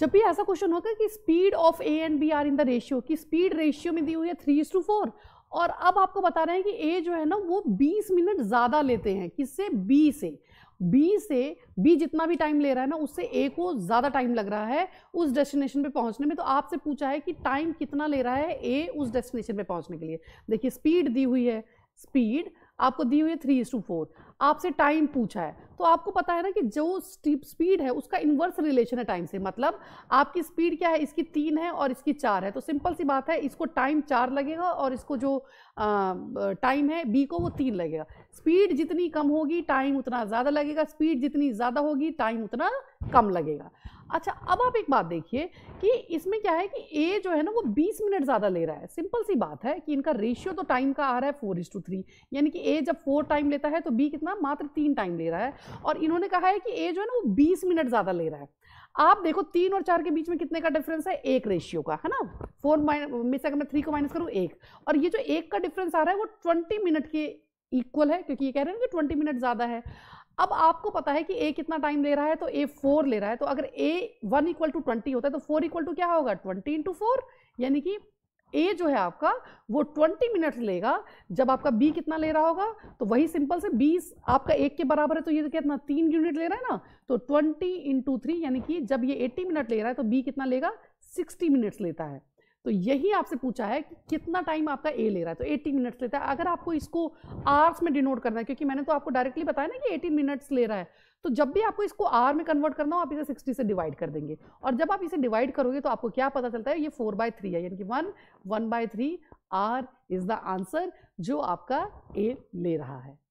जब भी ऐसा क्वेश्चन होगा कि speed of A and B are in the ratio, कि स्पीड रेशियो में दी हुई है 3:4 और अब आपको बता रहे हैं कि ए जो है ना वो 20 मिनट ज़्यादा लेते हैं, किससे? बी से। बी जितना भी टाइम ले रहा है ना उससे ए को ज़्यादा टाइम लग रहा है उस डेस्टिनेशन पे पहुंचने में। तो आपसे पूछा है कि टाइम कितना ले रहा है ए उस डेस्टिनेशन पे पहुंचने के लिए। देखिए स्पीड दी हुई है, स्पीड आपको दी हुई है 3:4, आपसे टाइम पूछा है तो आपको पता है ना कि जो स्पीड है उसका इन्वर्स रिलेशन है टाइम से। मतलब आपकी स्पीड क्या है, इसकी 3 है और इसकी 4 है, तो सिंपल सी बात है इसको टाइम 4 लगेगा और इसको जो टाइम है बी को वो 3 लगेगा। स्पीड जितनी कम होगी टाइम उतना ज़्यादा लगेगा, स्पीड जितनी ज़्यादा होगी टाइम उतना कम लगेगा। अच्छा, अब आप एक बात देखिए कि इसमें क्या है कि ए जो है ना वो 20 मिनट ज़्यादा ले रहा है। सिंपल सी बात है कि इनका रेशियो तो टाइम का आ रहा है 4:3, यानी कि ए जब 4 टाइम लेता है तो बी कितना, मात्र 3 टाइम ले रहा है। और इन्होंने कहा है कि ए जो है ना वो 20 मिनट ज़्यादा ले रहा है। आप देखो 3 और 4 के बीच में कितने का डिफरेंस है, 1 रेशियो का, है ना। 4 से 3 को माइनस करूँ 1, और ये जो 1 का डिफरेंस आ रहा है वो 20 मिनट के इक्वल है, क्योंकि ये कह रहे हैं कि 20 मिनट ज़्यादा है। अब आपको पता है कि ए कितना टाइम ले रहा है, तो ए 4 ले रहा है। तो अगर A 1 = 20 होता है तो 4 = क्या होगा, 20 × 4, यानी कि ए जो है आपका वो 20 मिनट लेगा। जब आपका बी कितना ले रहा होगा, तो वही सिंपल से 20 आपका 1 के बराबर है तो ये कितना 3 यूनिट ले रहा है ना, तो 20 × 3 यानी कि जब ये 80 मिनट ले रहा है तो बी कितना लेगा, 60 मिनट्स लेता है। तो यही आपसे पूछा है कि कितना टाइम आपका ए ले रहा है, तो 80 मिनट्स लेता है। अगर आपको इसको आवर्स में डिनोट करना है, क्योंकि मैंने तो आपको डायरेक्टली बताया ना कि 80 मिनट्स ले रहा है, तो जब भी आपको इसको आवर में कन्वर्ट करना हो आप इसे 60 से डिवाइड कर देंगे। और जब आप इसे डिवाइड करोगे तो आपको क्या पता चलता है, ये 4/3 है, यानी कि 1/3 आवर इज़ द आंसर जो आपका ए ले रहा है।